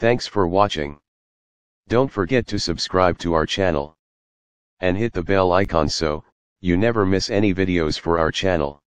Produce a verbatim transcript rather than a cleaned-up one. Thanks for watching. Don't forget to subscribe to our channel and hit the bell icon so you never miss any videos for our channel.